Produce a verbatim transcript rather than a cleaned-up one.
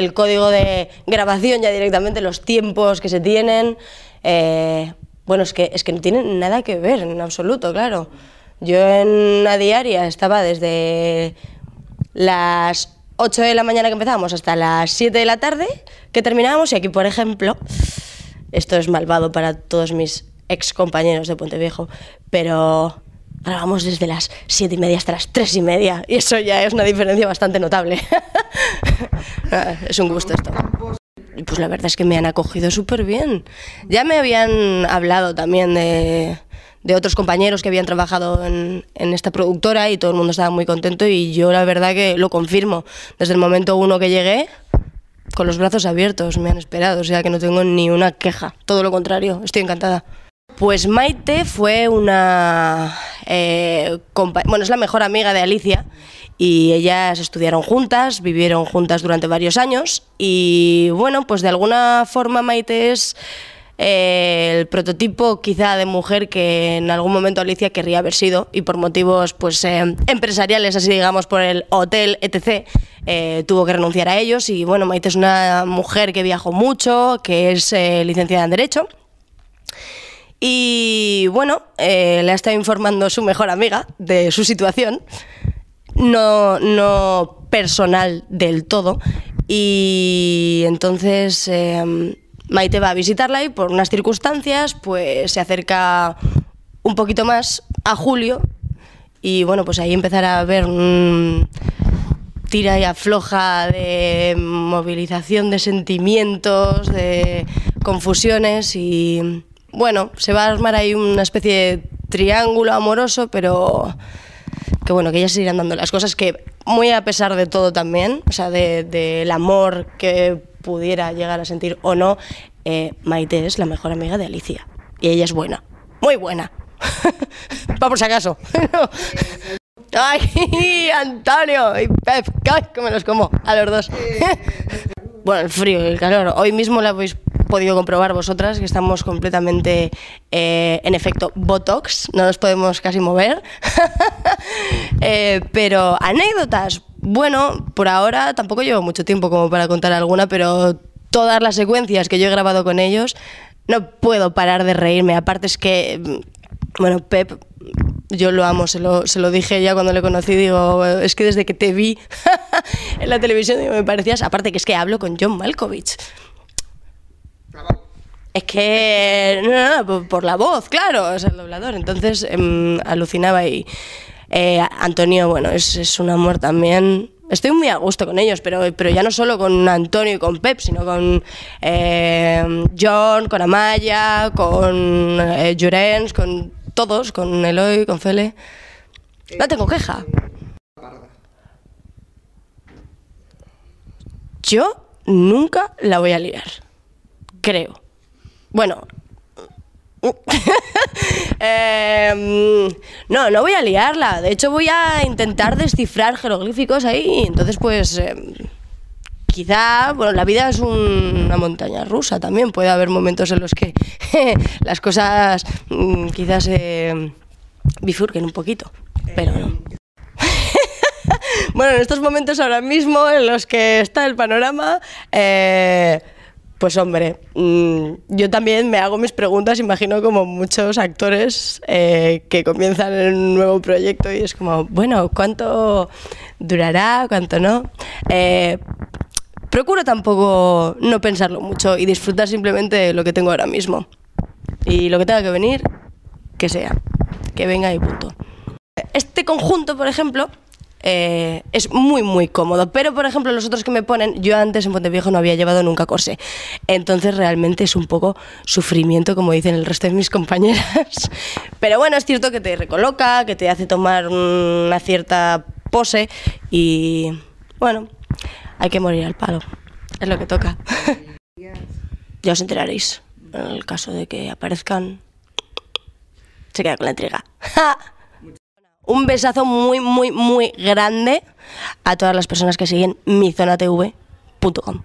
el código de grabación ya directamente, los tiempos que se tienen. Eh, bueno, es que, es que no tienen nada que ver en absoluto, claro. Yo en una diaria estaba desde las ocho de la mañana que empezábamos hasta las siete de la tarde que terminábamos, y aquí, por ejemplo, esto es malvado para todos mis ex compañeros de Puente Viejo, pero grabamos desde las siete y media hasta las tres y media, y eso ya es una diferencia bastante notable. Es un gusto esto. Pues la verdad es que me han acogido súper bien. Ya me habían hablado también de, de otros compañeros que habían trabajado en, en esta productora, y todo el mundo estaba muy contento, y yo la verdad que lo confirmo. Desde el momento uno que llegué, con los brazos abiertos me han esperado, o sea que no tengo ni una queja, todo lo contrario, estoy encantada. Pues Maite fue una... Eh, bueno, es la mejor amiga de Alicia, y ellas estudiaron juntas, vivieron juntas durante varios años, y bueno, pues de alguna forma Maite es eh, el prototipo quizá de mujer que en algún momento Alicia querría haber sido, y por motivos pues eh, empresariales, así digamos, por el hotel, etcétera, eh, tuvo que renunciar a ellos. Y bueno, Maite es una mujer que viajó mucho, que es eh, licenciada en Derecho. Y bueno, eh, le ha estado informando su mejor amiga de su situación, no, no personal del todo, y entonces eh, Maite va a visitarla, y por unas circunstancias pues se acerca un poquito más a Julio, y bueno, pues ahí empezará a haber un tira y afloja de movilización de sentimientos, de confusiones, y bueno, se va a armar ahí una especie de triángulo amoroso, pero que bueno, que ya se irán dando las cosas, que muy a pesar de todo también, o sea, del de, de amor que pudiera llegar a sentir o no, eh, Maite es la mejor amiga de Alicia, y ella es buena, muy buena, va por si acaso. ¡Ay, Antonio y Pep, que me los como a los dos! Bueno, el frío y el calor, hoy mismo la habéis podido comprobar vosotras, que estamos completamente eh, en efecto botox, no nos podemos casi mover. eh, pero anécdotas, bueno, por ahora tampoco llevo mucho tiempo como para contar alguna, pero todas las secuencias que yo he grabado con ellos no puedo parar de reírme. Aparte es que, bueno, Pep, yo lo amo, se lo, se lo dije ya cuando le conocí, digo, es que desde que te vi en la televisión me parecías, aparte que es que hablo con John Malkovich. Es que, no, no, por, por la voz, claro, es el doblador, entonces eh, alucinaba. Y eh, Antonio, bueno, es, es un amor también. Estoy muy a gusto con ellos, pero, pero ya no solo con Antonio y con Pep, sino con eh, John, con Amaya, con eh, Jurens, con todos, con Eloy, con Fele. No tengo queja. Yo nunca la voy a liar, creo. Bueno, eh, no, no voy a liarla, de hecho voy a intentar descifrar jeroglíficos ahí, entonces pues eh, quizá, bueno, la vida es un, una montaña rusa también, puede haber momentos en los que las cosas mm, quizás eh, bifurquen un poquito, pero no. Bueno, en estos momentos ahora mismo en los que está el panorama, eh, pues hombre, yo también me hago mis preguntas, imagino como muchos actores eh, que comienzan un nuevo proyecto, y es como, bueno, ¿cuánto durará? ¿Cuánto no? Eh, procuro tampoco no pensarlo mucho y disfrutar simplemente lo que tengo ahora mismo. Y lo que tenga que venir, que sea, que venga y punto. Este conjunto, por ejemplo, Eh, es muy muy cómodo, pero por ejemplo los otros que me ponen, yo antes en Puente Viejo no había llevado nunca corsé, entonces realmente es un poco sufrimiento, como dicen el resto de mis compañeras, pero bueno, es cierto que te recoloca, que te hace tomar una cierta pose, y bueno, hay que morir al palo, es lo que toca. Ya os enteraréis, en el caso de que aparezcan, se queda con la intriga. ¡Ja! Un besazo muy, muy, muy grande a todas las personas que siguen mizona t v punto com.